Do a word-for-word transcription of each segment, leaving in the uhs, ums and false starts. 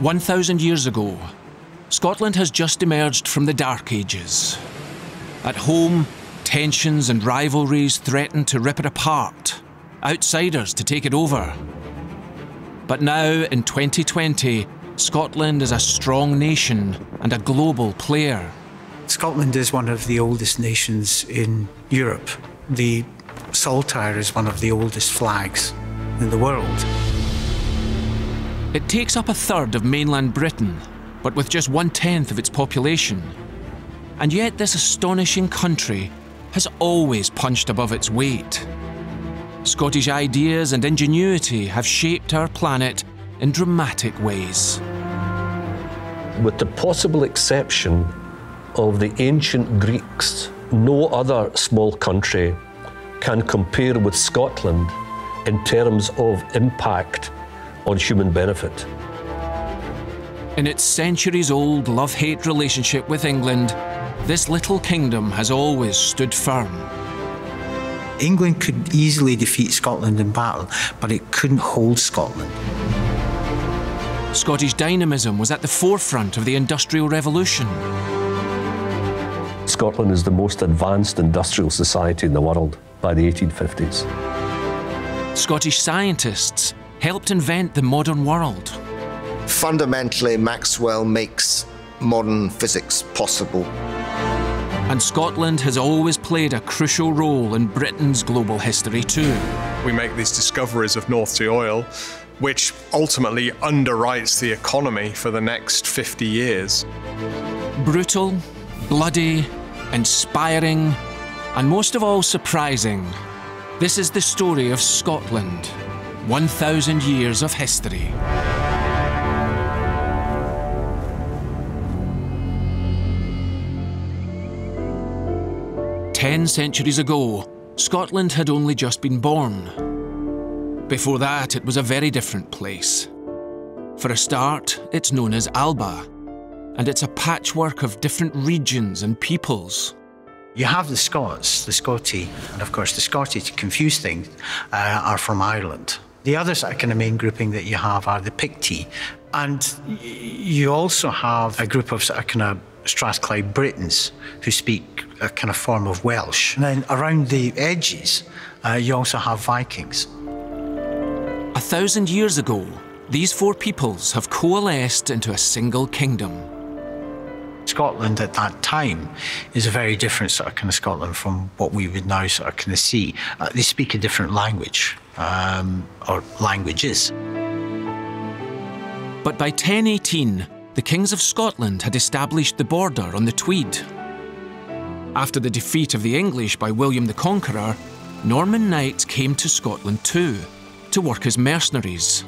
one thousand years ago, Scotland has just emerged from the Dark Ages. At home, tensions and rivalries threaten to rip it apart, outsiders to take it over. But now, in twenty twenty, Scotland is a strong nation and a global player. Scotland is one of the oldest nations in Europe. The saltire is one of the oldest flags in the world. It takes up a third of mainland Britain, but with just one-tenth of its population. And yet this astonishing country has always punched above its weight. Scottish ideas and ingenuity have shaped our planet in dramatic ways. With the possible exception of the ancient Greeks, no other small country can compare with Scotland in terms of impact on human benefit. In its centuries-old love-hate relationship with England, this little kingdom has always stood firm. England could easily defeat Scotland in battle, but it couldn't hold Scotland. Scottish dynamism was at the forefront of the Industrial Revolution. Scotland is the most advanced industrial society in the world by the eighteen fifties. Scottish scientists helped invent the modern world. Fundamentally, Maxwell makes modern physics possible. And Scotland has always played a crucial role in Britain's global history too. We make these discoveries of North Sea oil, which ultimately underwrites the economy for the next fifty years. Brutal, bloody, inspiring, and most of all surprising. This is the story of Scotland, one thousand years of history. Ten centuries ago, Scotland had only just been born. Before that, it was a very different place. For a start, it's known as Alba, and it's a patchwork of different regions and peoples. You have the Scots, the Scotti, and of course the Scotti, to confuse things, uh, are from Ireland. The other sort of kind of main grouping that you have are the Picti, and you also have a group of sort of kind of Strathclyde Britons who speak a kind of form of Welsh. And then around the edges, uh, you also have Vikings. A thousand years ago, these four peoples have coalesced into a single kingdom. Scotland at that time is a very different sort of kind of Scotland from what we would now sort of kind of see. Uh, they speak a different language, um, or languages. But by ten eighteen, the kings of Scotland had established the border on the Tweed. After the defeat of the English by William the Conqueror, Norman knights came to Scotland too, to work as mercenaries.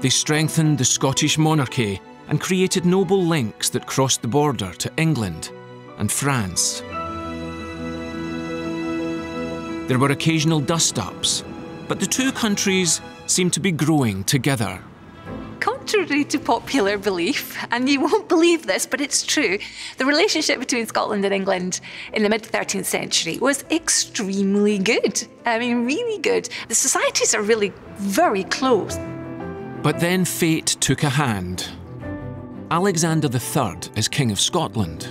They strengthened the Scottish monarchy and created noble links that crossed the border to England and France. There were occasional dust-ups, but the two countries seemed to be growing together. Contrary to popular belief, and you won't believe this, but it's true, the relationship between Scotland and England in the mid-thirteenth century was extremely good. I mean, really good. The societies are really very close. But then fate took a hand. Alexander the Third is King of Scotland.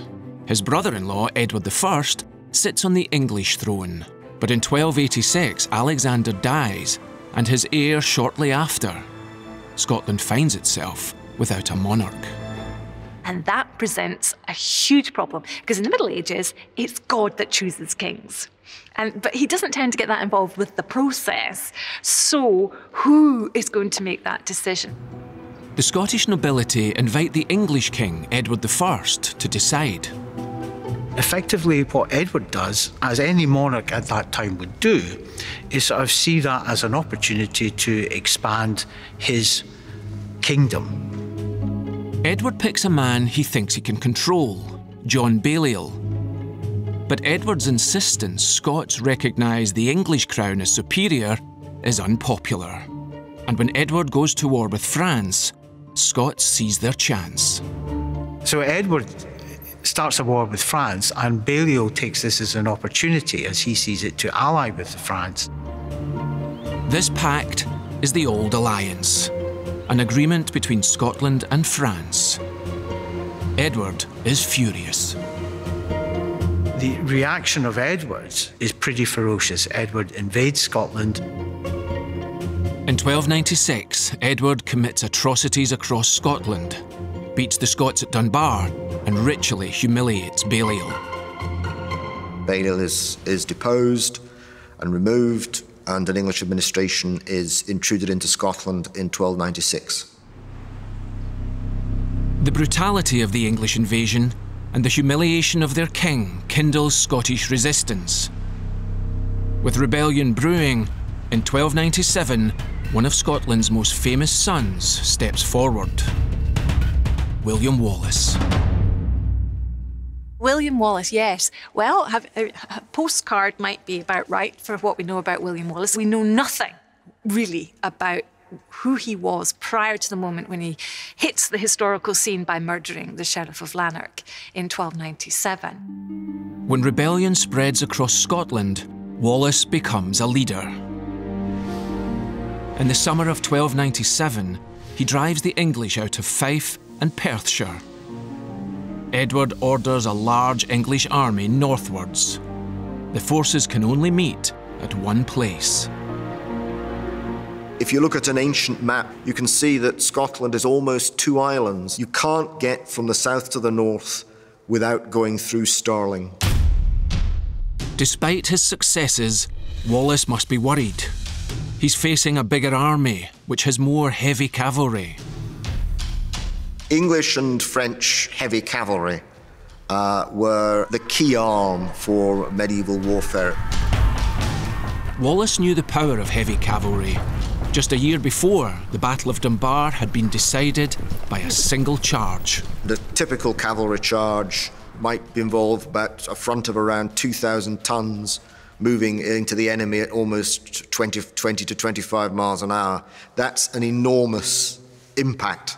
His brother-in-law, Edward the First, sits on the English throne. But in twelve eighty-six, Alexander dies, and his heir shortly after. Scotland finds itself without a monarch. And that presents a huge problem, because in the Middle Ages, it's God that chooses kings. And, but he doesn't tend to get that involved with the process. So who is going to make that decision? The Scottish nobility invite the English king, Edward the First, to decide. Effectively, what Edward does, as any monarch at that time would do, is sort of see that as an opportunity to expand his kingdom. Edward picks a man he thinks he can control, John Balliol. But Edward's insistence Scots recognise the English crown as superior is unpopular. And when Edward goes to war with France, Scots seize their chance. So Edward starts a war with France, and Balliol takes this as an opportunity, as he sees it, to ally with France. This pact is the Old Alliance, an agreement between Scotland and France. Edward is furious. The reaction of Edward is pretty ferocious. Edward invades Scotland. In twelve ninety-six, Edward commits atrocities across Scotland, beats the Scots at Dunbar, and ritually humiliates Balliol. Balliol is, is deposed and removed, and an English administration is intruded into Scotland in twelve ninety-six. The brutality of the English invasion and the humiliation of their king kindles Scottish resistance. With rebellion brewing, in twelve ninety-seven, one of Scotland's most famous sons steps forward. William Wallace. William Wallace, yes. Well, a postcard might be about right for what we know about William Wallace. We know nothing, really, about who he was prior to the moment when he hits the historical scene by murdering the Sheriff of Lanark in twelve ninety-seven. When rebellion spreads across Scotland, Wallace becomes a leader. In the summer of twelve ninety-seven, he drives the English out of Fife and Perthshire. Edward orders a large English army northwards. The forces can only meet at one place. If you look at an ancient map, you can see that Scotland is almost two islands. You can't get from the south to the north without going through Stirling. Despite his successes, Wallace must be worried. He's facing a bigger army, which has more heavy cavalry. English and French heavy cavalry uh, were the key arm for medieval warfare. Wallace knew the power of heavy cavalry. Just a year before, the Battle of Dunbar had been decided by a single charge. The typical cavalry charge might involve about a front of around two thousand tons, moving into the enemy at almost twenty, twenty to twenty-five miles an hour. That's an enormous impact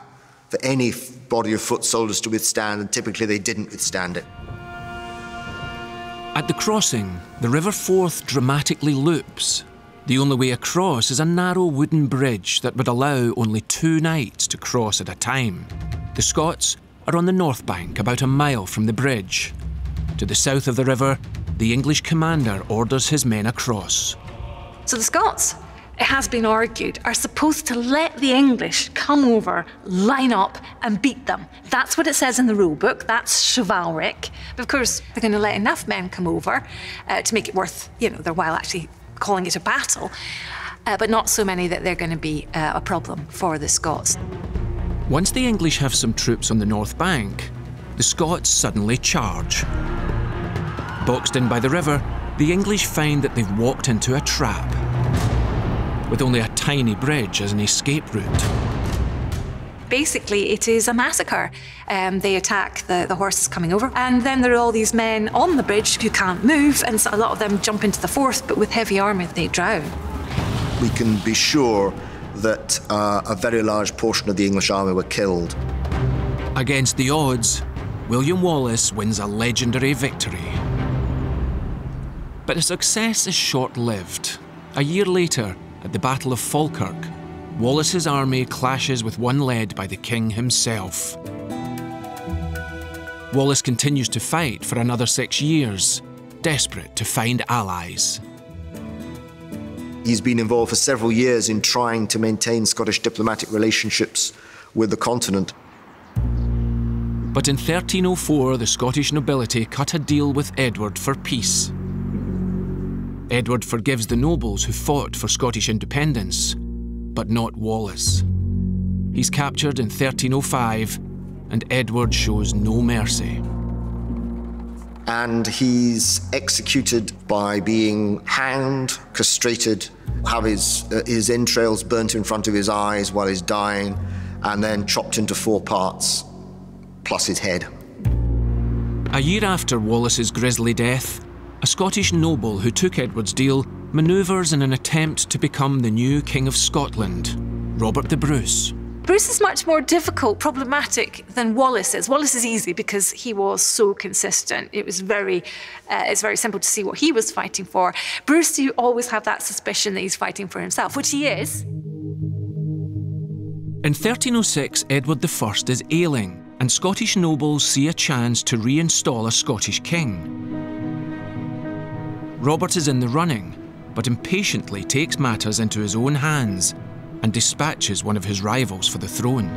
for any body of foot soldiers to withstand, and typically they didn't withstand it. At the crossing, the River Forth dramatically loops. The only way across is a narrow wooden bridge that would allow only two knights to cross at a time. The Scots are on the north bank, about a mile from the bridge. To the south of the river, the English commander orders his men across. So the Scots, it has been argued, are supposed to let the English come over, line up and beat them. That's what it says in the rule book. That's chivalric. But of course, they're going to let enough men come over uh, to make it worth, you know, their while actually calling it a battle, uh, but not so many that they're going to be uh, a problem for the Scots. Once the English have some troops on the north bank, the Scots suddenly charge. Boxed in by the river, the English find that they've walked into a trap, with only a tiny bridge as an escape route. Basically, it is a massacre. Um, they attack the, the horses coming over, and then there are all these men on the bridge who can't move, and so a lot of them jump into the Forth, but with heavy armour, they drown. We can be sure that uh, a very large portion of the English army were killed. Against the odds, William Wallace wins a legendary victory. But his success is short-lived. A year later, at the Battle of Falkirk, Wallace's army clashes with one led by the king himself. Wallace continues to fight for another six years, desperate to find allies. He's been involved for several years in trying to maintain Scottish diplomatic relationships with the continent. But in thirteen oh four, the Scottish nobility cut a deal with Edward for peace. Edward forgives the nobles who fought for Scottish independence, but not Wallace. He's captured in thirteen oh five, and Edward shows no mercy. And he's executed by being hanged, castrated, have his, uh, his entrails burnt in front of his eyes while he's dying, and then chopped into four parts, plus his head. A year after Wallace's grisly death, a Scottish noble who took Edward's deal manoeuvres in an attempt to become the new King of Scotland, Robert the Bruce. Bruce is much more difficult, problematic than Wallace is. Wallace is easy because he was so consistent. It was very, uh, it's very simple to see what he was fighting for. Bruce, you always have that suspicion that he's fighting for himself, which he is. In thirteen oh six, Edward the First is ailing, and Scottish nobles see a chance to reinstall a Scottish king. Robert is in the running, but impatiently takes matters into his own hands and dispatches one of his rivals for the throne.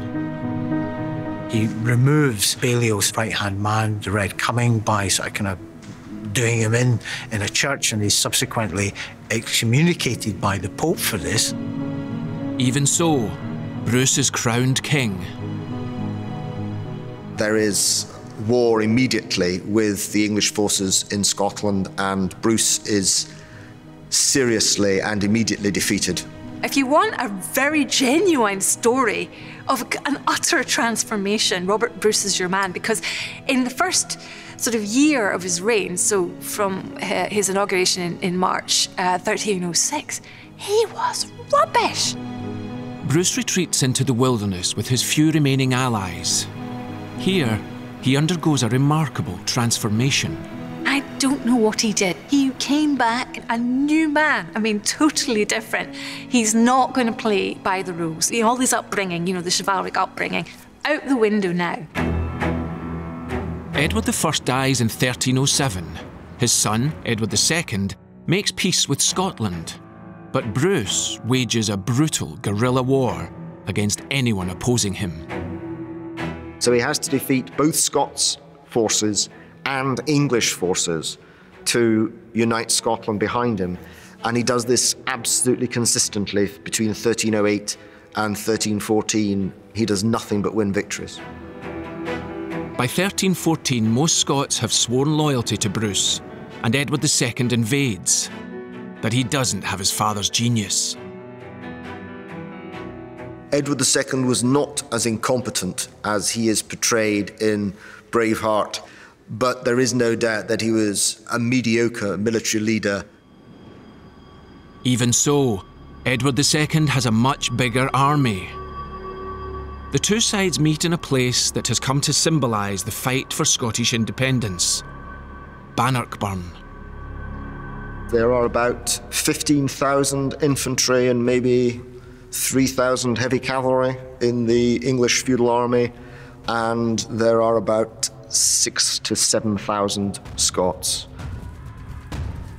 He removes Balliol's right-hand man, the Red Cumming, by sort of kind of doing him in in a church, and he's subsequently excommunicated by the Pope for this. Even so, Bruce is crowned king. There is war immediately with the English forces in Scotland, and Bruce is seriously and immediately defeated. If you want a very genuine story of an utter transformation, Robert Bruce is your man, because in the first sort of year of his reign, so from his inauguration in, in March uh, thirteen oh six, he was rubbish. Bruce retreats into the wilderness with his few remaining allies. Here, he undergoes a remarkable transformation. I don't know what he did. He came back a new man. I mean, totally different. He's not going to play by the rules. You know, all this upbringing, you know, the chivalric upbringing, out the window now. Edward the First dies in thirteen oh seven. His son, Edward the Second, makes peace with Scotland. But Bruce wages a brutal guerrilla war against anyone opposing him. So he has to defeat both Scots forces and English forces to unite Scotland behind him. And he does this absolutely consistently between thirteen oh eight and thirteen fourteen. He does nothing but win victories. By thirteen fourteen, most Scots have sworn loyalty to Bruce, and Edward the Second invades. But he doesn't have his father's genius. Edward the Second was not as incompetent as he is portrayed in Braveheart, but there is no doubt that he was a mediocre military leader. Even so, Edward the Second has a much bigger army. The two sides meet in a place that has come to symbolise the fight for Scottish independence, Bannockburn. There are about fifteen thousand infantry and maybe three thousand heavy cavalry in the English feudal army, and there are about six to seven thousand Scots.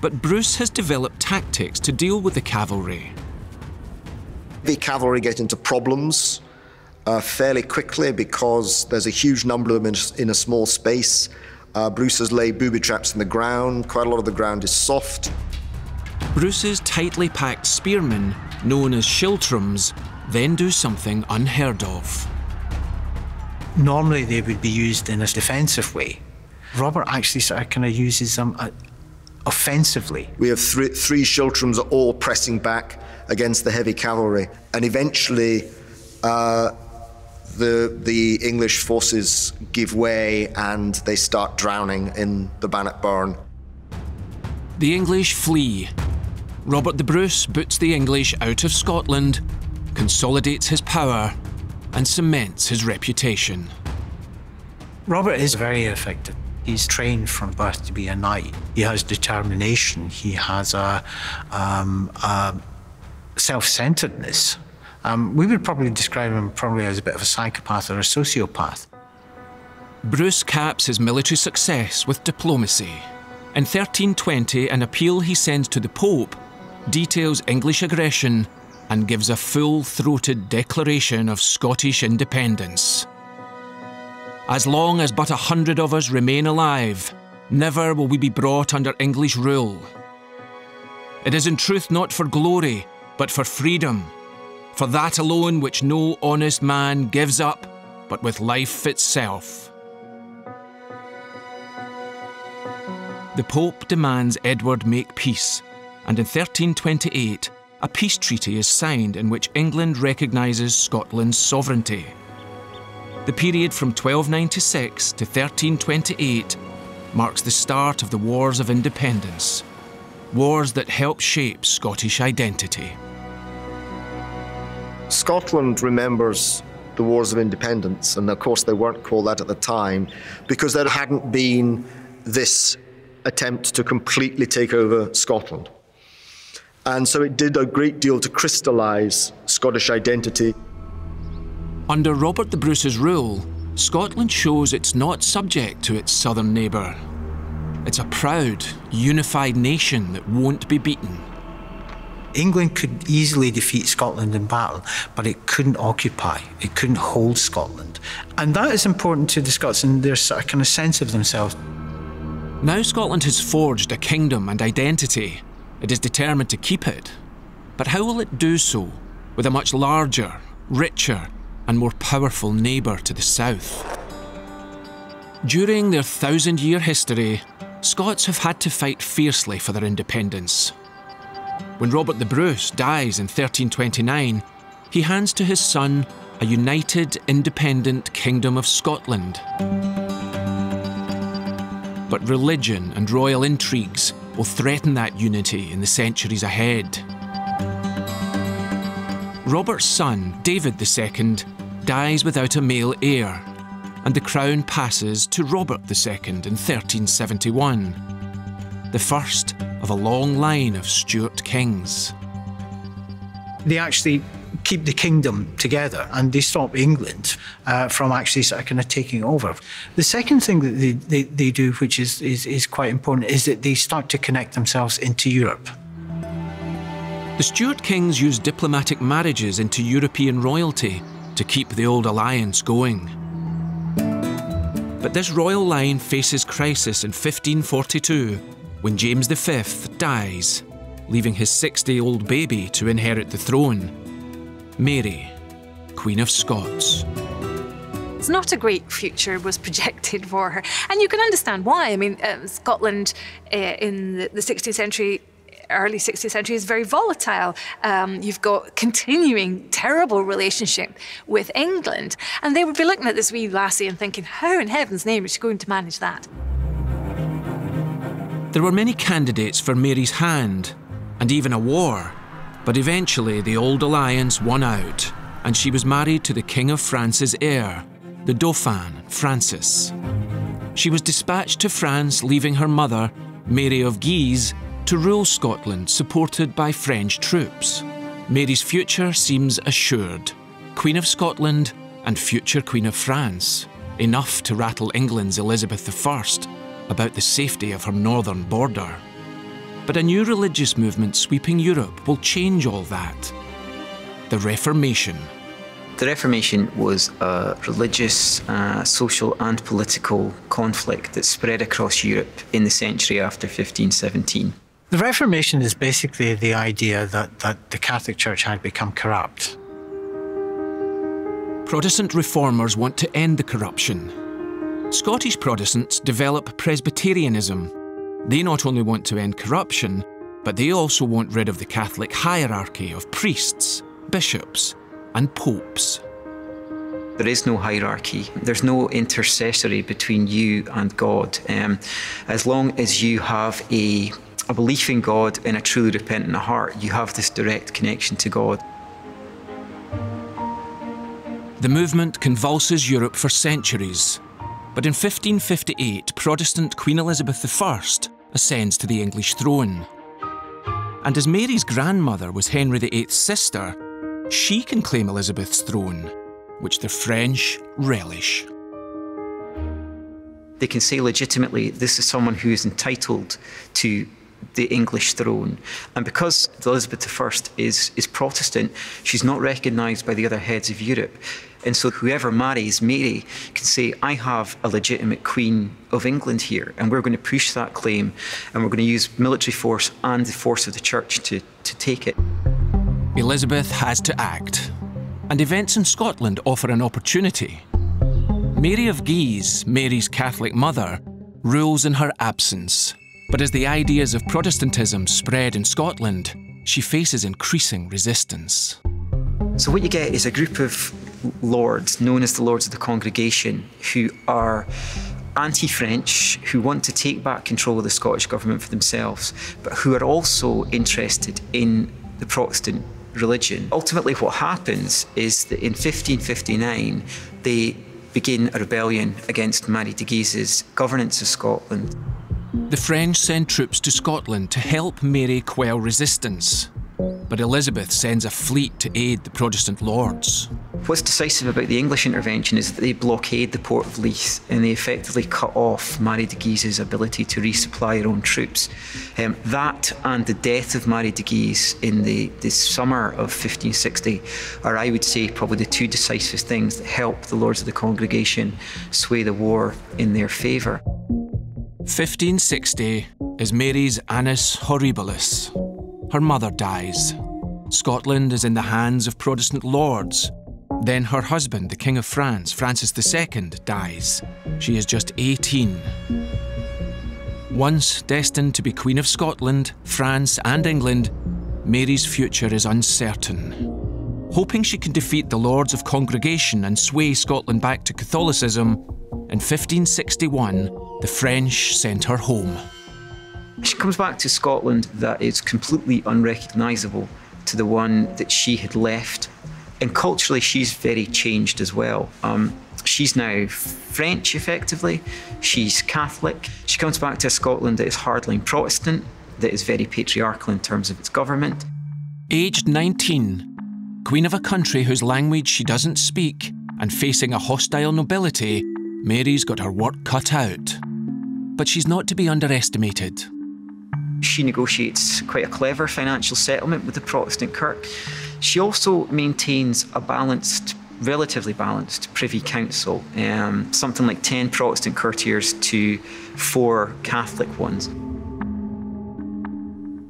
But Bruce has developed tactics to deal with the cavalry. The cavalry get into problems uh, fairly quickly because there's a huge number of them in, in a small space. Uh, Bruce has laid booby traps in the ground. Quite a lot of the ground is soft. Bruce's tightly packed spearmen, known as schiltrons, then do something unheard of. Normally they would be used in a defensive way. Robert actually sort of kind of uses them uh, offensively. We have three, three schiltrons all pressing back against the heavy cavalry, and eventually uh, the, the English forces give way and they start drowning in the Bannockburn. The English flee. Robert the Bruce boots the English out of Scotland, consolidates his power, and cements his reputation. Robert is very effective. He's trained from birth to be a knight. He has determination. He has a, um, a self-centeredness. Um, we would probably describe him probably as a bit of a psychopath or a sociopath. Bruce caps his military success with diplomacy. In thirteen twenty, an appeal he sends to the Pope details English aggression and gives a full-throated declaration of Scottish independence. As long as but a hundred of us remain alive, never will we be brought under English rule. It is in truth not for glory, but for freedom, for that alone which no honest man gives up, but with life itself. The Pope demands Edward make peace, and in thirteen twenty-eight, a peace treaty is signed in which England recognises Scotland's sovereignty. The period from twelve ninety-six to thirteen twenty-eight marks the start of the Wars of Independence, wars that helped shape Scottish identity. Scotland remembers the Wars of Independence, and of course they weren't called that at the time because there hadn't been this attempt to completely take over Scotland. And so it did a great deal to crystallise Scottish identity. Under Robert the Bruce's rule, Scotland shows it's not subject to its southern neighbour. It's a proud, unified nation that won't be beaten. England could easily defeat Scotland in battle, but it couldn't occupy, it couldn't hold Scotland. And that is important to the Scots and their kind of sense of themselves. Now Scotland has forged a kingdom and identity. It is determined to keep it. But how will it do so with a much larger, richer and more powerful neighbour to the south? During their thousand-year history, Scots have had to fight fiercely for their independence. When Robert the Bruce dies in thirteen twenty-nine, he hands to his son a united, independent Kingdom of Scotland. But religion and royal intrigues will threaten that unity in the centuries ahead. Robert's son, David the Second, dies without a male heir, and the crown passes to Robert the Second in thirteen seventy-one, the first of a long line of Stuart kings. They actually keep the kingdom together and they stop England uh, from actually sort of kind of taking over. The second thing that they, they, they do, which is, is, is quite important, is that they start to connect themselves into Europe. The Stuart kings used diplomatic marriages into European royalty to keep the old alliance going. But this royal line faces crisis in fifteen forty-two, when James the Fifth dies, leaving his six-day-old baby to inherit the throne, Mary, Queen of Scots. It's not a great future was projected for her, and you can understand why. I mean, uh, Scotland uh, in the, the sixteenth century, early sixteenth century, is very volatile. Um, you've got continuing terrible relationship with England, and they would be looking at this wee lassie and thinking, how in heaven's name is she going to manage that? There were many candidates for Mary's hand, and even a war, but eventually the old alliance won out, and she was married to the King of France's heir, the Dauphin Francis. She was dispatched to France, leaving her mother, Mary of Guise, to rule Scotland, supported by French troops. Mary's future seems assured. Queen of Scotland and future Queen of France, enough to rattle England's Elizabeth the First about the safety of her northern border. But a new religious movement sweeping Europe will change all that. The Reformation. The Reformation was a religious, uh, social and political conflict that spread across Europe in the century after fifteen seventeen. The Reformation is basically the idea that, that the Catholic Church had become corrupt. Protestant reformers want to end the corruption. Scottish Protestants develop Presbyterianism. They not only want to end corruption, but they also want rid of the Catholic hierarchy of priests, bishops, and popes. There is no hierarchy. There's no intercessory between you and God. Um, as long as you have a A belief in God and a truly repentant heart, you have this direct connection to God. The movement convulses Europe for centuries, but in fifteen fifty-eight, Protestant Queen Elizabeth the First ascends to the English throne. And as Mary's grandmother was Henry the Eighth's sister, she can claim Elizabeth's throne, which the French relish. They can say legitimately, this is someone who is entitled to the English throne. And because Elizabeth the First is, is Protestant, she's not recognised by the other heads of Europe. And so whoever marries Mary can say, I have a legitimate Queen of England here, and we're going to push that claim, and we're going to use military force and the force of the Church to, to take it. Elizabeth has to act, and events in Scotland offer an opportunity. Mary of Guise, Mary's Catholic mother, rules in her absence. But as the ideas of Protestantism spread in Scotland, she faces increasing resistance. So what you get is a group of lords, known as the Lords of the Congregation, who are anti-French, who want to take back control of the Scottish government for themselves, but who are also interested in the Protestant religion. Ultimately, what happens is that in fifteen fifty-nine, they begin a rebellion against Mary de Guise's governance of Scotland. The French send troops to Scotland to help Mary quell resistance. but Elizabeth sends a fleet to aid the Protestant lords. What's decisive about the English intervention is that they blockade the port of Leith and they effectively cut off Mary de Guise's ability to resupply her own troops. Um, that and the death of Mary de Guise in the, the summer of fifteen sixty are, I would say, probably the two decisive things that helped the Lords of the Congregation sway the war in their favour. fifteen sixty is Mary's annus horribilis. Her mother dies. Scotland is in the hands of Protestant lords. Then her husband, the King of France, Francis the Second, dies. She is just eighteen. Once destined to be Queen of Scotland, France and England, Mary's future is uncertain. Hoping she can defeat the Lords of Congregation and sway Scotland back to Catholicism, in fifteen sixty-one, the French sent her home. She comes back to Scotland that is completely unrecognisable to the one that she had left. And culturally, she's very changed as well. Um, she's now French, effectively. She's Catholic. She comes back to a Scotland that is hardline Protestant, that is very patriarchal in terms of its government. Aged nineteen, queen of a country whose language she doesn't speak, and facing a hostile nobility, Mary's got her work cut out. But she's not to be underestimated. She negotiates quite a clever financial settlement with the Protestant Kirk. She also maintains a balanced, relatively balanced Privy Council, um, something like ten Protestant courtiers to four Catholic ones.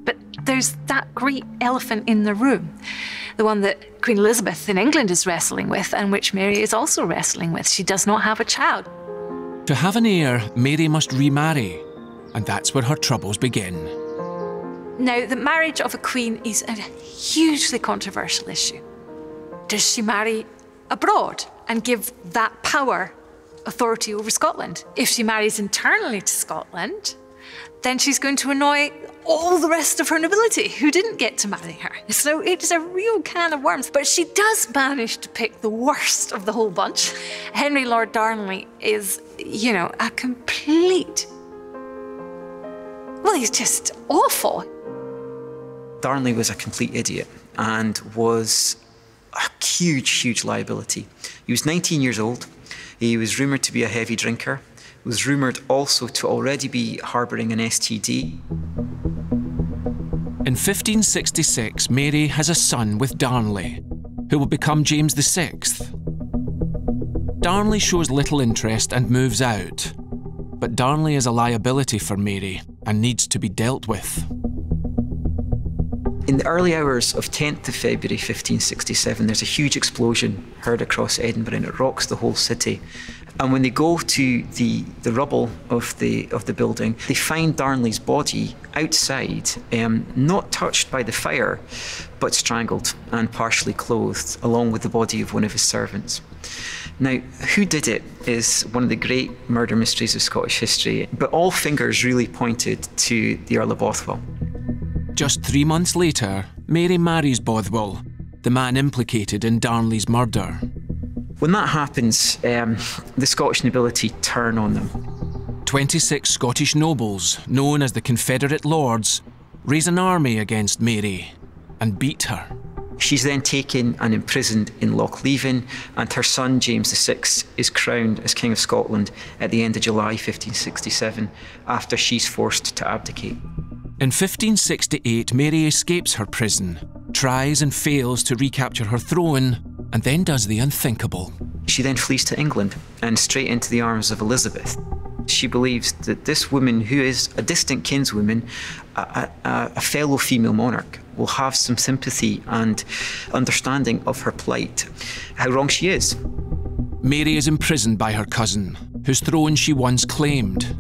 But there's that great elephant in the room, the one that Queen Elizabeth in England is wrestling with and which Mary is also wrestling with. She does not have a child. To have an heir, Mary must remarry. And that's where her troubles begin. Now, the marriage of a queen is a hugely controversial issue. Does she marry abroad and give that power authority over Scotland? If she marries internally to Scotland, then she's going to annoy all the rest of her nobility who didn't get to marry her. So it's a real can of worms. But she does manage to pick the worst of the whole bunch. Henry Lord Darnley is, you know, a complete... well, he's just awful. Darnley was a complete idiot and was a huge, huge liability. He was nineteen years old. He was rumoured to be a heavy drinker. He was rumoured also to already be harbouring an S T D. In fifteen sixty-six, Mary has a son with Darnley, who will become James the Sixth. Darnley shows little interest and moves out. But Darnley is a liability for Mary and needs to be dealt with. In the early hours of tenth of February fifteen sixty-seven, there's a huge explosion heard across Edinburgh and it rocks the whole city. And when they go to the, the rubble of the, of the building, they find Darnley's body outside, um, not touched by the fire, but strangled and partially clothed, along with the body of one of his servants. Now, who did it is one of the great murder mysteries of Scottish history, but all fingers really pointed to the Earl of Bothwell. Just three months later, Mary marries Bothwell, the man implicated in Darnley's murder. When that happens, um, the Scottish nobility turn on them. twenty-six Scottish nobles, known as the Confederate Lords, raise an army against Mary and beat her. She's then taken and imprisoned in Loch Leven, and her son, James the Sixth, is crowned as King of Scotland at the end of July fifteen sixty-seven, after she's forced to abdicate. In fifteen sixty-eight, Mary escapes her prison, tries and fails to recapture her throne, and then does the unthinkable. She then flees to England, and straight into the arms of Elizabeth. She believes that this woman, who is a distant kinswoman, a, a, a fellow female monarch, will have some sympathy and understanding of her plight, how wrong she is. Mary is imprisoned by her cousin, whose throne she once claimed.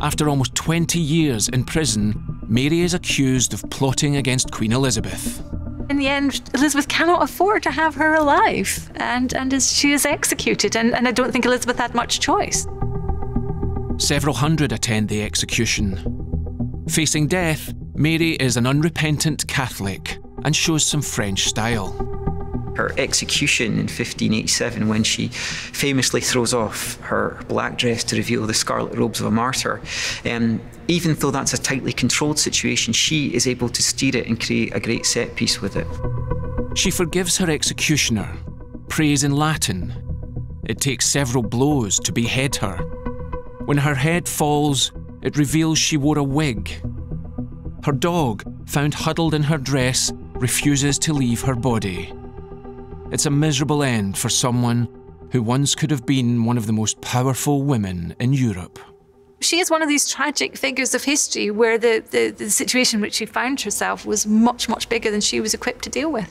After almost twenty years in prison, Mary is accused of plotting against Queen Elizabeth. In the end, Elizabeth cannot afford to have her alive, and, and as she is executed, and, and I don't think Elizabeth had much choice. Several hundred attend the execution. Facing death, Mary is an unrepentant Catholic and shows some French style. her execution in fifteen eighty-seven, when she famously throws off her black dress to reveal the scarlet robes of a martyr. Um, even though that's a tightly controlled situation, she is able to steer it and create a great set piece with it. She forgives her executioner, prays in Latin. It takes several blows to behead her. When her head falls, it reveals she wore a wig. Her dog, found huddled in her dress, refuses to leave her body. It's a miserable end for someone who once could have been one of the most powerful women in Europe. She is one of these tragic figures of history where the, the, the situation in which she found herself was much, much bigger than she was equipped to deal with.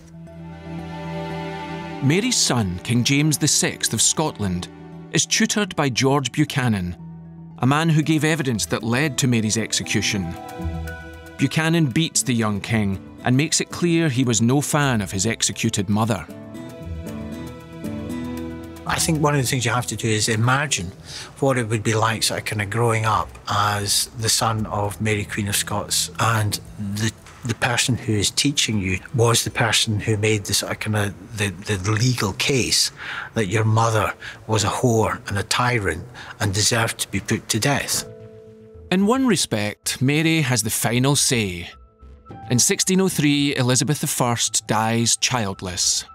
Mary's son, King James the sixth of Scotland, is tutored by George Buchanan, a man who gave evidence that led to Mary's execution. Buchanan beats the young king and makes it clear he was no fan of his executed mother. I think one of the things you have to do is imagine what it would be like sort of kind of growing up as the son of Mary, Queen of Scots, and the, the person who is teaching you was the person who made the sort of kind of the, the legal case that your mother was a whore and a tyrant and deserved to be put to death. In one respect, Mary has the final say. In sixteen oh three, Elizabeth the first dies childless.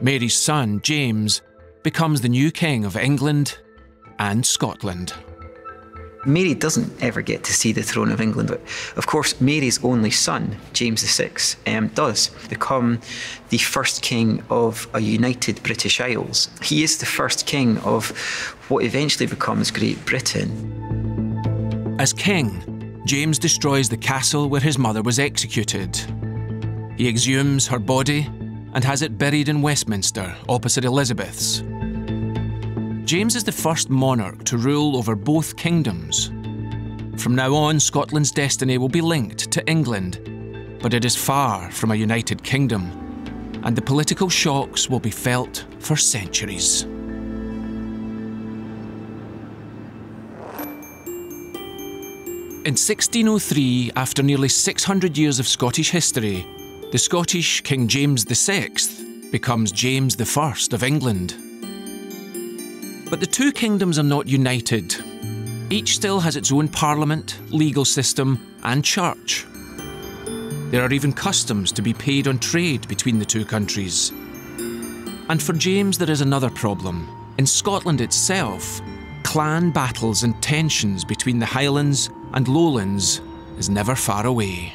Mary's son, James, becomes the new king of England and Scotland. Mary doesn't ever get to see the throne of England, but of course Mary's only son, James the sixth, um, does become the first king of a united British Isles. He is the first king of what eventually becomes Great Britain. As king, James destroys the castle where his mother was executed. He exhumes her body and has it buried in Westminster, opposite Elizabeth's. James is the first monarch to rule over both kingdoms. From now on, Scotland's destiny will be linked to England, but it is far from a united kingdom, and the political shocks will be felt for centuries. In sixteen oh three, after nearly six hundred years of Scottish history, the Scottish King James the sixth becomes James the first of England. But the two kingdoms are not united. Each still has its own parliament, legal system, and church. There are even customs to be paid on trade between the two countries. And for James, there is another problem. In Scotland itself, clan battles and tensions between the Highlands and Lowlands is never far away.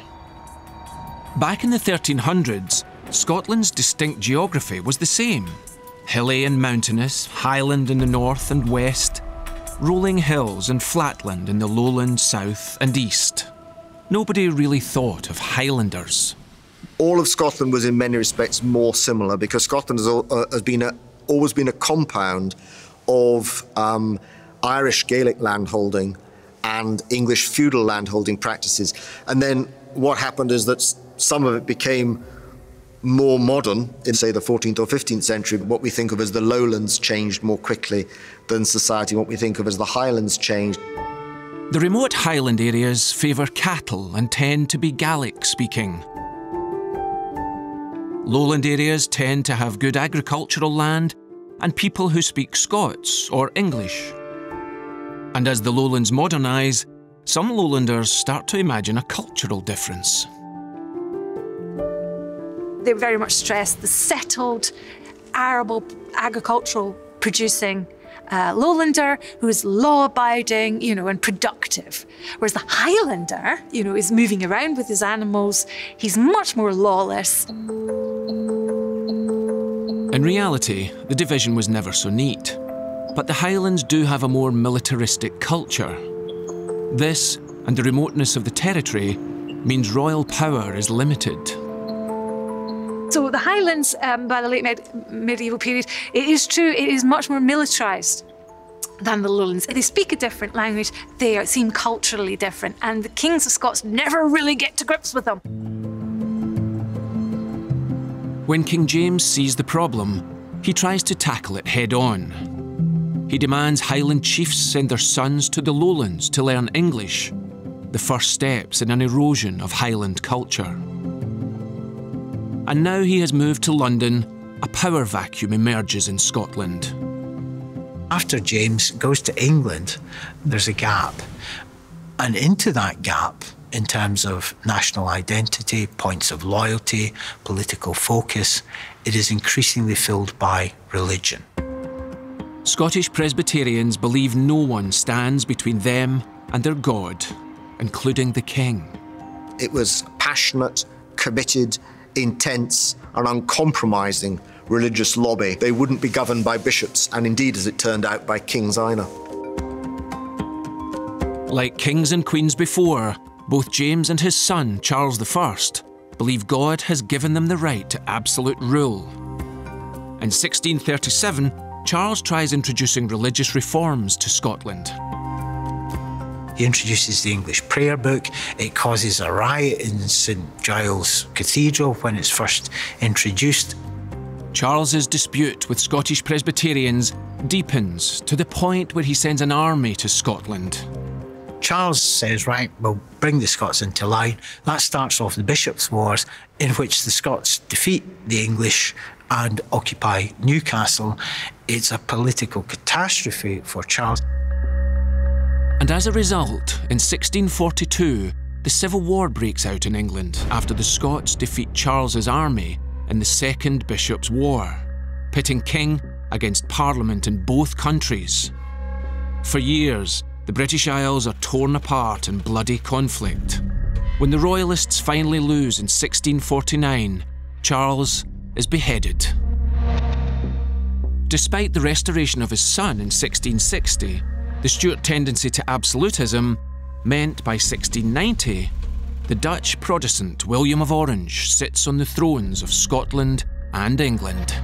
Back in the thirteen hundreds, Scotland's distinct geography was the same. Hilly and mountainous, highland in the north and west, rolling hills and flatland in the lowland south and east. Nobody really thought of Highlanders. All of Scotland was in many respects more similar because Scotland has, uh, has been a, always been a compound of um, Irish Gaelic landholding and English feudal landholding practices. And then what happened is that some of it became more modern in, say, the fourteenth or fifteenth century. What we think of as the lowlands changed more quickly than society. What we think of as the highlands changed. The remote highland areas favour cattle and tend to be Gaelic-speaking. Lowland areas tend to have good agricultural land and people who speak Scots or English. And as the lowlands modernise, some lowlanders start to imagine a cultural difference. They very much stressed the settled, arable, agricultural producing uh, lowlander who is law-abiding, you know, and productive. Whereas the Highlander, you know, is moving around with his animals. He's much more lawless. In reality, the division was never so neat. But the Highlands do have a more militaristic culture. This, and the remoteness of the territory, means royal power is limited. So the Highlands, um, by the late med medieval period, it is true, it is much more militarised than the lowlands. They speak a different language, they are, seem culturally different, and the kings of Scots never really get to grips with them. When King James sees the problem, he tries to tackle it head on. He demands Highland chiefs send their sons to the lowlands to learn English, the first steps in an erosion of Highland culture. And now he has moved to London a power vacuum emerges in Scotland. After James goes to England, there's a gap. And into that gap, in terms of national identity, points of loyalty, political focus, it is increasingly filled by religion. Scottish Presbyterians believe no one stands between them and their God, including the king. It was passionate, committed, intense and uncompromising religious lobby. They wouldn't be governed by bishops and indeed, as it turned out, by kings either. Like kings and queens before, both James and his son, Charles the First, believe God has given them the right to absolute rule. In sixteen thirty-seven, Charles tries introducing religious reforms to Scotland. He introduces the English prayer book. It causes a riot in St Giles Cathedral when it's first introduced. Charles's dispute with Scottish Presbyterians deepens to the point where he sends an army to Scotland. Charles says, right, we'll bring the Scots into line. That starts off the Bishops' Wars, in which the Scots defeat the English and occupy Newcastle. It's a political catastrophe for Charles. And as a result, in sixteen forty-two, the Civil War breaks out in England after the Scots defeat Charles's army in the Second Bishops' War, pitting king against Parliament in both countries. For years, the British Isles are torn apart in bloody conflict. When the Royalists finally lose in sixteen forty-nine, Charles is beheaded. Despite the restoration of his son in sixteen sixty, the Stuart tendency to absolutism meant by sixteen ninety, the Dutch Protestant William of Orange sits on the thrones of Scotland and England.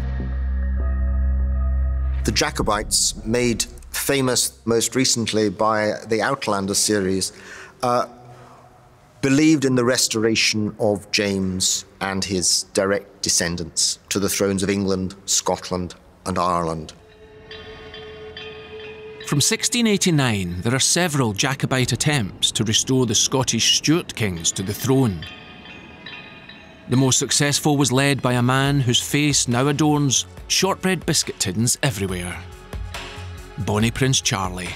The Jacobites, made famous most recently by the Outlander series, uh, believed in the restoration of James and his direct descendants to the thrones of England, Scotland and Ireland. From sixteen eighty-nine, there are several Jacobite attempts to restore the Scottish Stuart kings to the throne. The most successful was led by a man whose face now adorns shortbread biscuit tins everywhere, Bonnie Prince Charlie.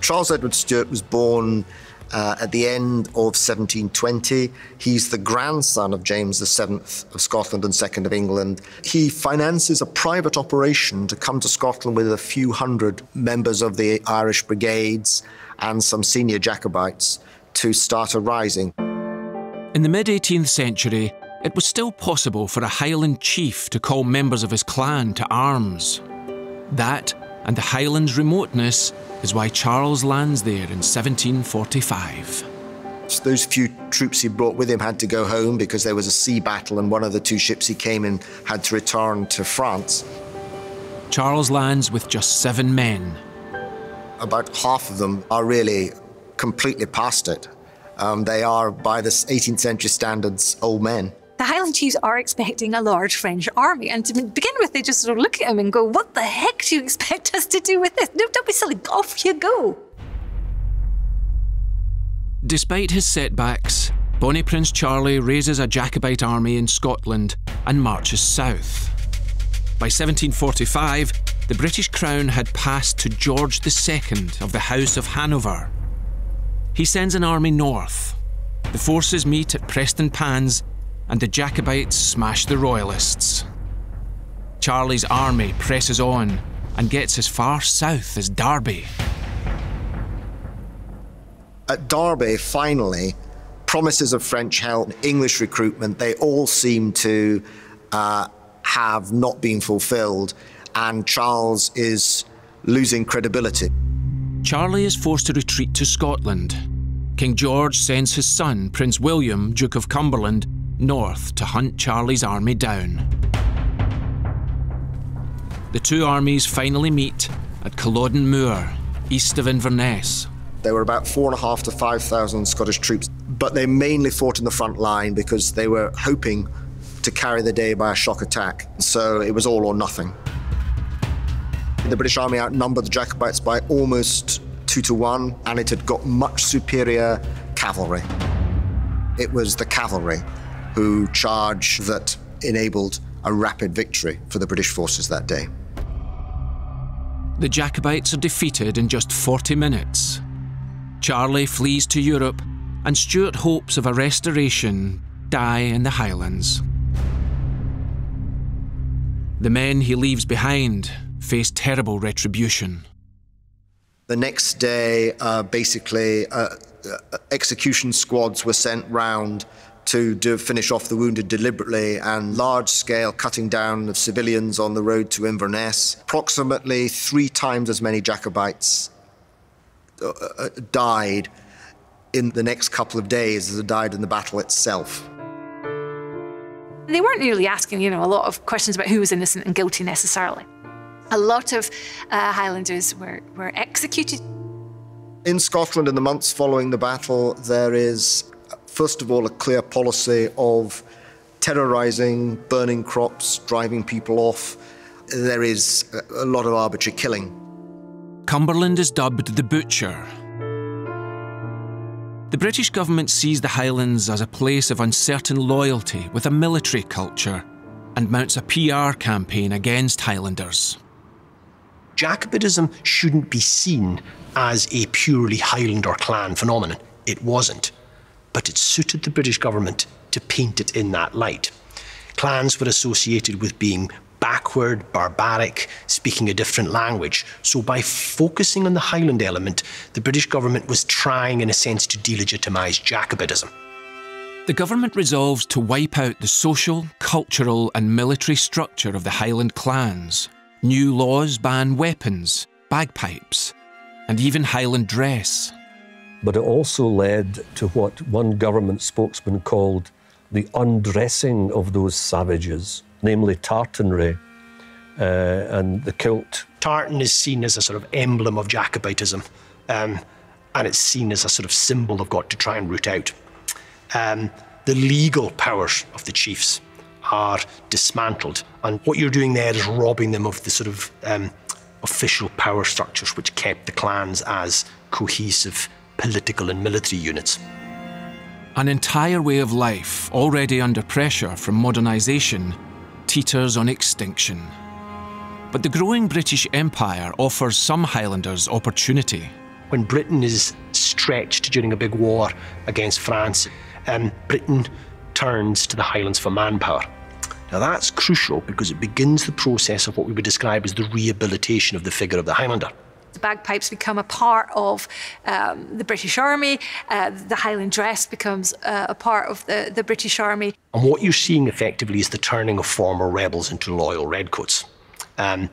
Charles Edward Stuart was born uh, at the end of seventeen twenty. He's the grandson of James the Seventh of Scotland and second of England. He finances a private operation to come to Scotland with a few hundred members of the Irish brigades and some senior Jacobites to start a rising. In the mid eighteenth century, it was still possible for a Highland chief to call members of his clan to arms. That, and the Highlands' remoteness, is why Charles lands there in seventeen forty-five. So those few troops he brought with him had to go home because there was a sea battle and one of the two ships he came in had to return to France. Charles lands with just seven men. About half of them are really completely past it. Um, they are, by the eighteenth century standards, old men. The Highland chiefs are expecting a large French army, and to begin with, they just sort of look at him and go, what the heck do you expect us to do with this? No, don't be silly, off you go. Despite his setbacks, Bonnie Prince Charlie raises a Jacobite army in Scotland and marches south. By seventeen forty-five, the British crown had passed to George the Second of the House of Hanover. He sends an army north. The forces meet at Preston Pans and the Jacobites smash the Royalists. Charlie's army presses on and gets as far south as Derby. At Derby, finally, promises of French help, English recruitment, they all seem to uh, have not been fulfilled, and Charles is losing credibility. Charlie is forced to retreat to Scotland. King George sends his son, Prince William, Duke of Cumberland, north to hunt Charlie's army down. The two armies finally meet at Culloden Moor, east of Inverness. There were about four and a half to five thousand Scottish troops, but they mainly fought in the front line because they were hoping to carry the day by a shock attack. So it was all or nothing. The British army outnumbered the Jacobites by almost two to one, and it had got much superior cavalry. It was the cavalry who charged that enabled a rapid victory for the British forces that day. The Jacobites are defeated in just forty minutes. Charlie flees to Europe, and Stuart hopes of a restoration die in the Highlands. The men he leaves behind face terrible retribution. The next day, uh, basically, uh, uh, execution squads were sent round to do finish off the wounded deliberately, and large-scale cutting down of civilians on the road to Inverness. Approximately three times as many Jacobites uh, uh, died in the next couple of days as they died in the battle itself. They weren't really asking, you know, a lot of questions about who was innocent and guilty necessarily. A lot of uh, Highlanders were, were executed. In Scotland, in the months following the battle, there is, first of all, a clear policy of terrorising, burning crops, driving people off. There is a lot of arbitrary killing. Cumberland is dubbed the Butcher. The British government sees the Highlands as a place of uncertain loyalty with a military culture and mounts a P R campaign against Highlanders. Jacobitism shouldn't be seen as a purely Highland or clan phenomenon. It wasn't. But it suited the British government to paint it in that light. Clans were associated with being backward, barbaric, speaking a different language. So by focusing on the Highland element, the British government was trying, in a sense, to delegitimise Jacobitism. The government resolves to wipe out the social, cultural and military structure of the Highland clans. New laws ban weapons, bagpipes and even Highland dress. But it also led to what one government spokesman called the undressing of those savages, namely tartanry uh, and the kilt. Tartan is seen as a sort of emblem of Jacobitism, um, and it's seen as a sort of symbol they've got to try and root out. Um, the legal powers of the chiefs are dismantled, and what you're doing there is robbing them of the sort of um, official power structures which kept the clans as cohesive political and military units. An entire way of life, already under pressure from modernisation, teeters on extinction. But the growing British Empire offers some Highlanders opportunity. When Britain is stretched during a big war against France, um, Britain turns to the Highlands for manpower. Now that's crucial because it begins the process of what we would describe as the rehabilitation of the figure of the Highlander. The bagpipes become a part of um, the British Army, uh, the Highland dress becomes uh, a part of the, the British Army. And what you're seeing effectively is the turning of former rebels into loyal redcoats. Um,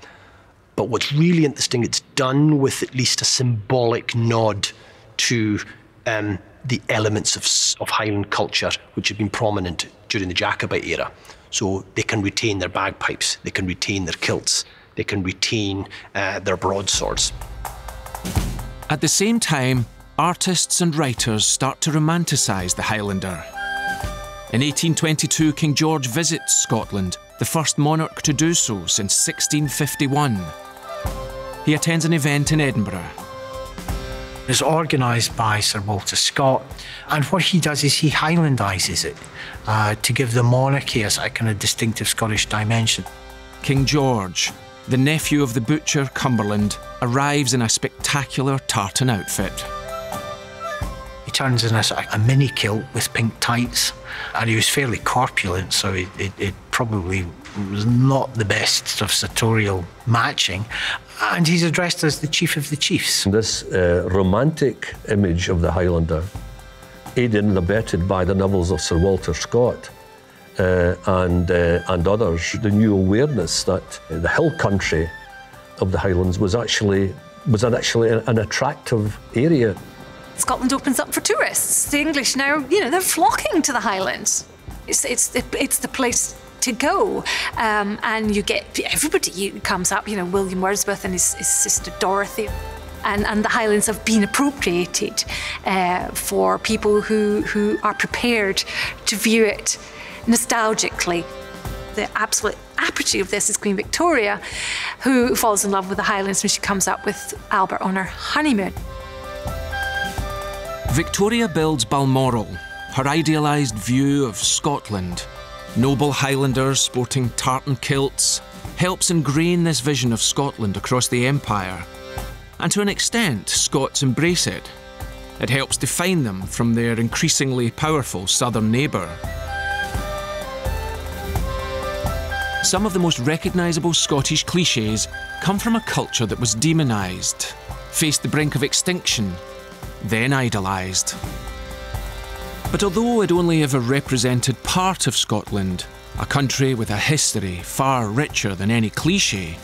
but what's really interesting, it's done with at least a symbolic nod to um, the elements of, of Highland culture which have been prominent during the Jacobite era. So they can retain their bagpipes, they can retain their kilts, they can retain uh, their broadswords. At the same time, artists and writers start to romanticise the Highlander. In eighteen twenty-two, King George visits Scotland, the first monarch to do so since sixteen fifty-one. He attends an event in Edinburgh. It's organised by Sir Walter Scott, and what he does is he Highlandises it uh, to give the monarchy a, a kind of distinctive Scottish dimension. King George, the nephew of the butcher Cumberland, arrives in a spectacular tartan outfit. He turns in a, a mini kilt with pink tights, and he was fairly corpulent, so it, it, it probably was not the best sort of sartorial matching. And he's addressed as the chief of the chiefs. This uh, romantic image of the Highlander, aided and abetted by the novels of Sir Walter Scott, Uh, and, uh, and others, the new awareness that the hill country of the Highlands was actually, was an, actually an attractive area. Scotland opens up for tourists. The English now, you know, they're flocking to the Highlands. It's, it's, it, it's the place to go. Um, and you get, everybody comes up, you know, William Wordsworth and his, his sister Dorothy. And, and the Highlands have been appropriated uh, for people who, who are prepared to view it nostalgically. The absolute apogee of this is Queen Victoria, who falls in love with the Highlands when she comes up with Albert on her honeymoon. Victoria builds Balmoral, her idealised view of Scotland, Noble Highlanders sporting tartan kilts helps ingrain this vision of Scotland across the Empire, and to an extent, Scots embrace it. It helps define them from their increasingly powerful southern neighbour. Some of the most recognisable Scottish clichés come from a culture that was demonised, faced the brink of extinction, then idolised. But although it only ever represented part of Scotland, a country with a history far richer than any cliché,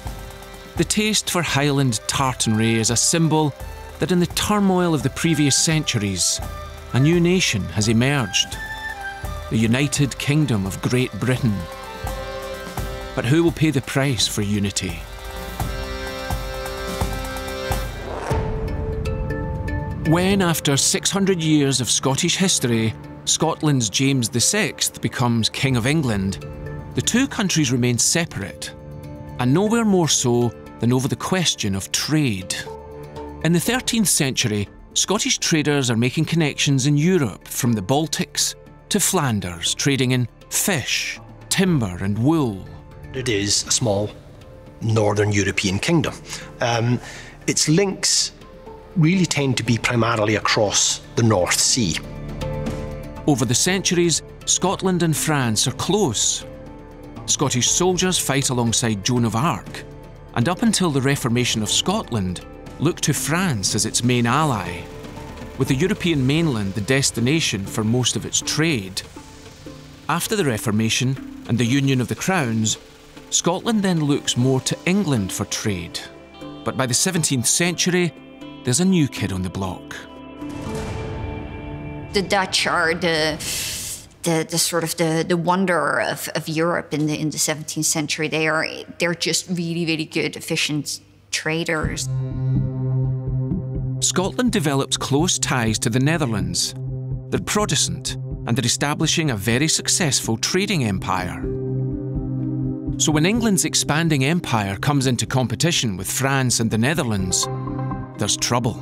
the taste for Highland tartanry is a symbol that in the turmoil of the previous centuries, a new nation has emerged, the United Kingdom of Great Britain. But who will pay the price for unity? When, after six hundred years of Scottish history, Scotland's James the sixth becomes King of England, the two countries remain separate, and nowhere more so than over the question of trade. In the thirteenth century, Scottish traders are making connections in Europe from the Baltics to Flanders, trading in fish, timber and wool. It is a small northern European kingdom. Um, its links really tend to be primarily across the North Sea. Over the centuries, Scotland and France are close. Scottish soldiers fight alongside Joan of Arc, and up until the Reformation of Scotland, look to France as its main ally, with the European mainland the destination for most of its trade. After the Reformation and the Union of the Crowns, Scotland then looks more to England for trade. But by the seventeenth century, there's a new kid on the block. The Dutch are the, the, the sort of the, the wonder of, of Europe in the, in the seventeenth century. They are, they're just really, really good, efficient traders. Scotland develops close ties to the Netherlands. They're Protestant, and they're establishing a very successful trading empire. So when England's expanding empire comes into competition with France and the Netherlands, there's trouble.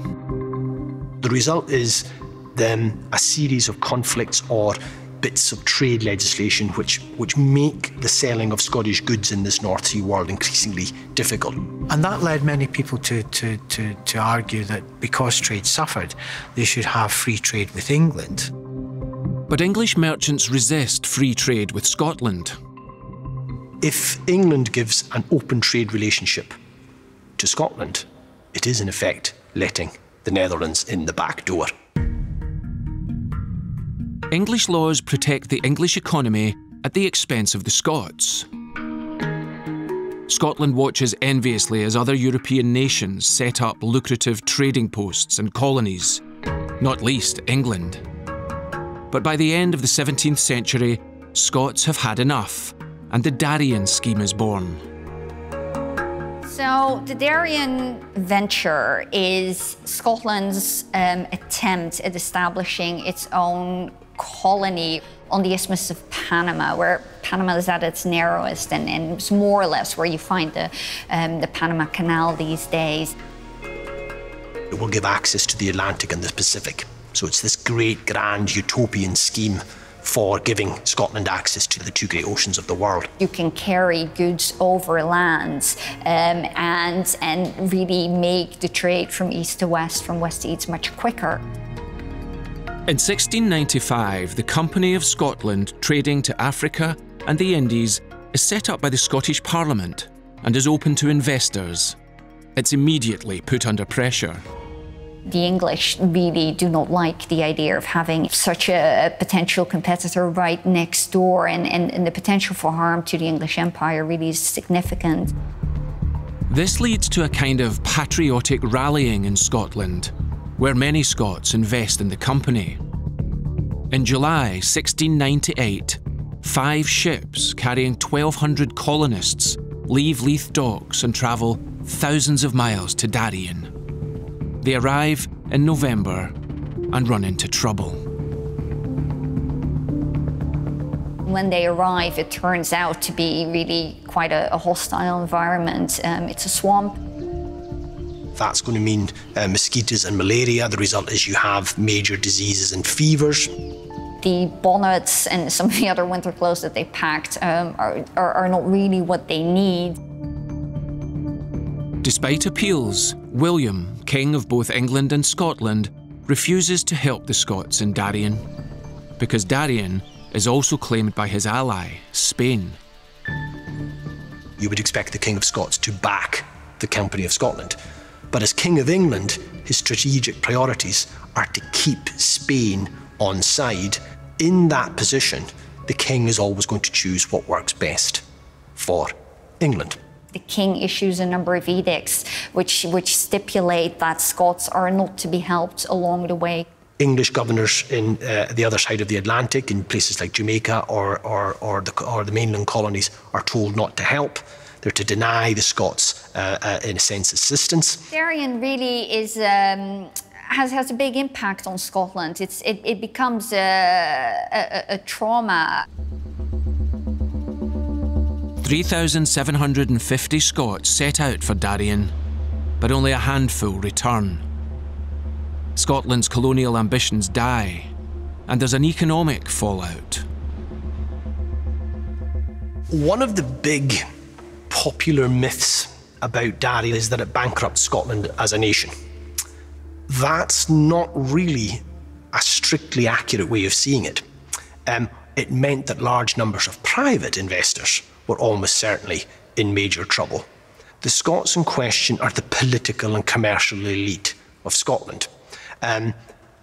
The result is then a series of conflicts or bits of trade legislation which, which make the selling of Scottish goods in this North Sea world increasingly difficult. And that led many people to, to, to, to argue that because trade suffered, they should have free trade with England. But English merchants resist free trade with Scotland. If England gives an open trade relationship to Scotland, it is in effect letting the Netherlands in the back door. English laws protect the English economy at the expense of the Scots. Scotland watches enviously as other European nations set up lucrative trading posts and colonies, not least England. But by the end of the seventeenth century, Scots have had enough, and the Darien Scheme is born. So the Darien venture is Scotland's um, attempt at establishing its own colony on the Isthmus of Panama, where Panama is at its narrowest, and, and it's more or less where you find the, um, the Panama Canal these days. It will give access to the Atlantic and the Pacific. So it's this great, grand, utopian scheme for giving Scotland access to the two great oceans of the world. You can carry goods over land um, and, and really make the trade from east to west, from west to east, much quicker. In sixteen ninety-five, the Company of Scotland trading to Africa and the Indies is set up by the Scottish Parliament and is open to investors. It's immediately put under pressure. The English really do not like the idea of having such a potential competitor right next door, and, and, and the potential for harm to the English Empire really is significant. This leads to a kind of patriotic rallying in Scotland, where many Scots invest in the company. In July sixteen ninety-eight, five ships carrying twelve hundred colonists leave Leith docks and travel thousands of miles to Darien. They arrive in November and run into trouble. When they arrive, it turns out to be really quite a, a hostile environment. Um, it's a swamp. That's going to mean uh, mosquitoes and malaria. The result is you have major diseases and fevers. the bonnets and some of the other winter clothes that they packed um, are, are, are not really what they need. Despite appeals, William, King of both England and Scotland, refuses to help the Scots in Darien, because Darien is also claimed by his ally, Spain. You would expect the King of Scots to back the Company of Scotland, but as King of England, his strategic priorities are to keep Spain on side. In that position, the King is always going to choose what works best for England. The king issues a number of edicts which, which stipulate that Scots are not to be helped along the way. English governors in uh, the other side of the Atlantic, in places like Jamaica or, or, or, the, or the mainland colonies, are told not to help. They're to deny the Scots, uh, uh, in a sense, assistance. Darien really is, um, has, has a big impact on Scotland. It's, it, it becomes a, a, a trauma. three thousand seven hundred fifty Scots set out for Darien, but only a handful return. Scotland's colonial ambitions die, and there's an economic fallout. One of the big popular myths about Darien is that it bankrupts Scotland as a nation. That's not really a strictly accurate way of seeing it. Um, it meant that large numbers of private investors were almost certainly in major trouble. The Scots in question are the political and commercial elite of Scotland. Um,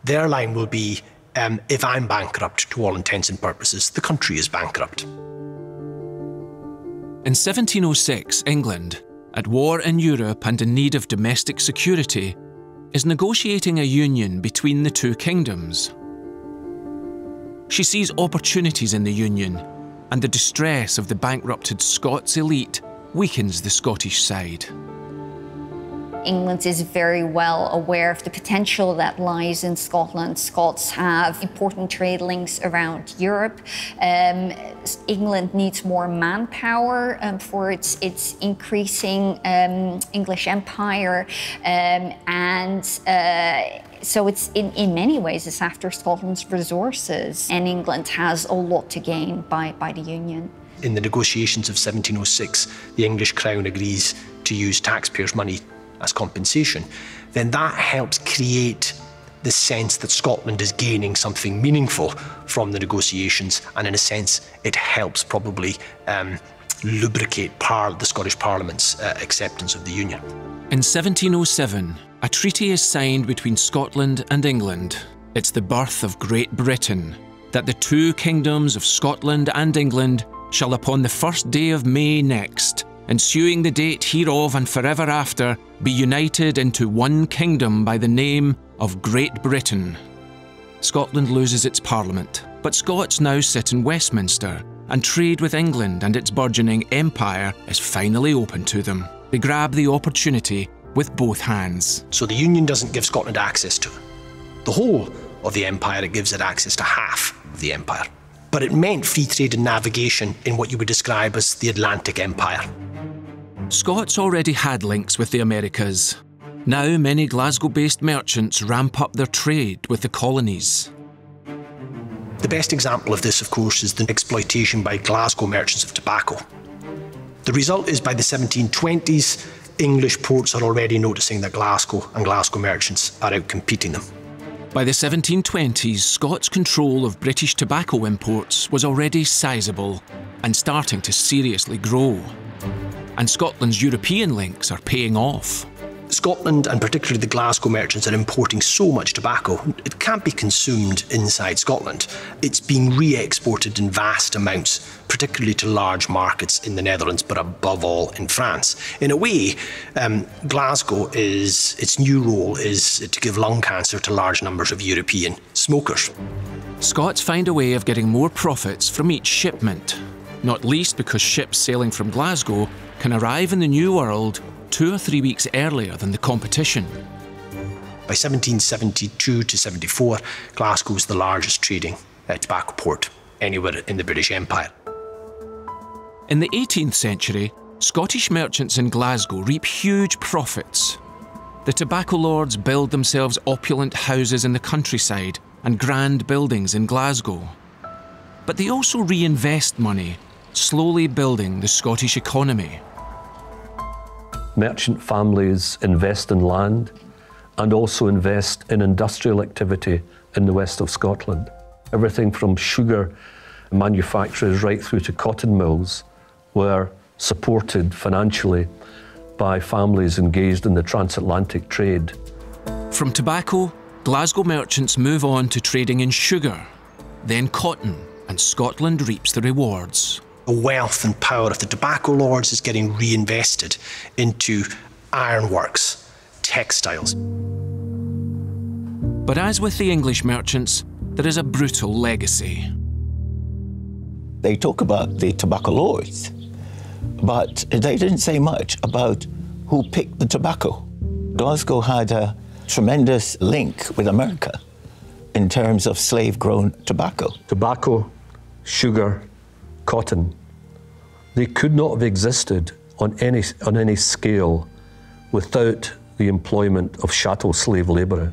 their line will be, um, if I'm bankrupt, to all intents and purposes, the country is bankrupt. In seventeen oh six, England, at war in Europe and in need of domestic security, is negotiating a union between the two kingdoms. She sees opportunities in the union, and the distress of the bankrupted Scots elite weakens the Scottish side. England is very well aware of the potential that lies in Scotland. Scots have important trade links around Europe. Um, England needs more manpower um, for its, its increasing um, English empire. Um, and uh, so it's in, in many ways, it's after Scotland's resources, and England has a lot to gain by, by the union. In the negotiations of seventeen oh six, the English Crown agrees to use taxpayers' money as compensation, then that helps create the sense that Scotland is gaining something meaningful from the negotiations, and in a sense it helps probably um, lubricate par the Scottish Parliament's uh, acceptance of the union. In seventeen oh seven, a treaty is signed between Scotland and England. It's the birth of Great Britain, that the two kingdoms of Scotland and England shall upon the first day of May next, ensuing the date hereof and forever after, be united into one kingdom by the name of Great Britain. Scotland loses its parliament, but Scots now sit in Westminster, and trade with England and its burgeoning empire is finally open to them. They grab the opportunity with both hands. So the union doesn't give Scotland access to the whole of the empire, it gives it access to half of the empire. But it meant free trade and navigation in what you would describe as the Atlantic Empire. Scots already had links with the Americas. Now many Glasgow-based merchants ramp up their trade with the colonies. The best example of this, of course, is the exploitation by Glasgow merchants of tobacco. The result is by the seventeen twenties, English ports are already noticing that Glasgow and Glasgow merchants are out-competing them. By the seventeen twenties, Scots' control of British tobacco imports was already sizeable and starting to seriously grow. And Scotland's European links are paying off. Scotland, and particularly the Glasgow merchants, are importing so much tobacco, it can't be consumed inside Scotland. It's being re-exported in vast amounts, particularly to large markets in the Netherlands, but above all in France. In a way, um, Glasgow is, its new role is to give lung cancer to large numbers of European smokers. Scots find a way of getting more profits from each shipment, not least because ships sailing from Glasgow can arrive in the New World two or three weeks earlier than the competition. By seventeen seventy-two to seventy-four, Glasgow was the largest trading uh, tobacco port anywhere in the British Empire. In the eighteenth century, Scottish merchants in Glasgow reap huge profits. The tobacco lords build themselves opulent houses in the countryside and grand buildings in Glasgow. But they also reinvest money, slowly building the Scottish economy. Merchant families invest in land and also invest in industrial activity in the west of Scotland. Everything from sugar manufacturers right through to cotton mills were supported financially by families engaged in the transatlantic trade. From tobacco, Glasgow merchants move on to trading in sugar, then cotton, and Scotland reaps the rewards. The wealth and power of the tobacco lords is getting reinvested into ironworks, textiles. But as with the English merchants, there is a brutal legacy. They talk about the tobacco lords, but they didn't say much about who picked the tobacco. Glasgow had a tremendous link with America in terms of slave-grown tobacco. Tobacco, sugar, cotton. They could not have existed on any, on any scale without the employment of chattel slave labour.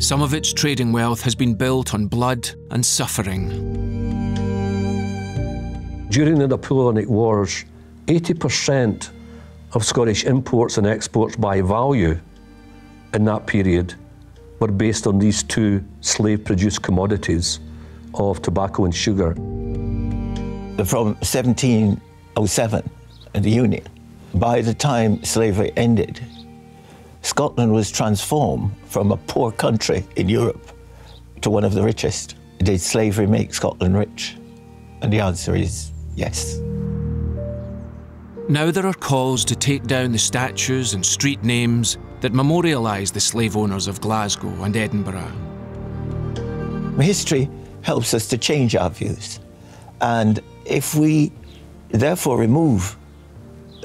Some of its trading wealth has been built on blood and suffering. During the Napoleonic Wars, eighty percent of Scottish imports and exports by value in that period were based on these two slave-produced commodities of tobacco and sugar. From seventeen oh seven and the Union, by the time slavery ended, Scotland was transformed from a poor country in Europe to one of the richest. Did slavery make Scotland rich? And the answer is yes. Now there are calls to take down the statues and street names that memorialise the slave owners of Glasgow and Edinburgh. History helps us to change our views. And if we therefore remove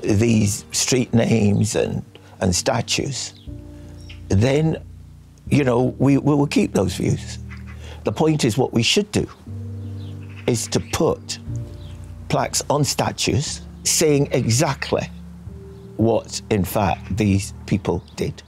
these street names and, and statues, then, you know, we, we will keep those views. The point is what we should do is to put plaques on statues saying exactly what, in fact, these people did.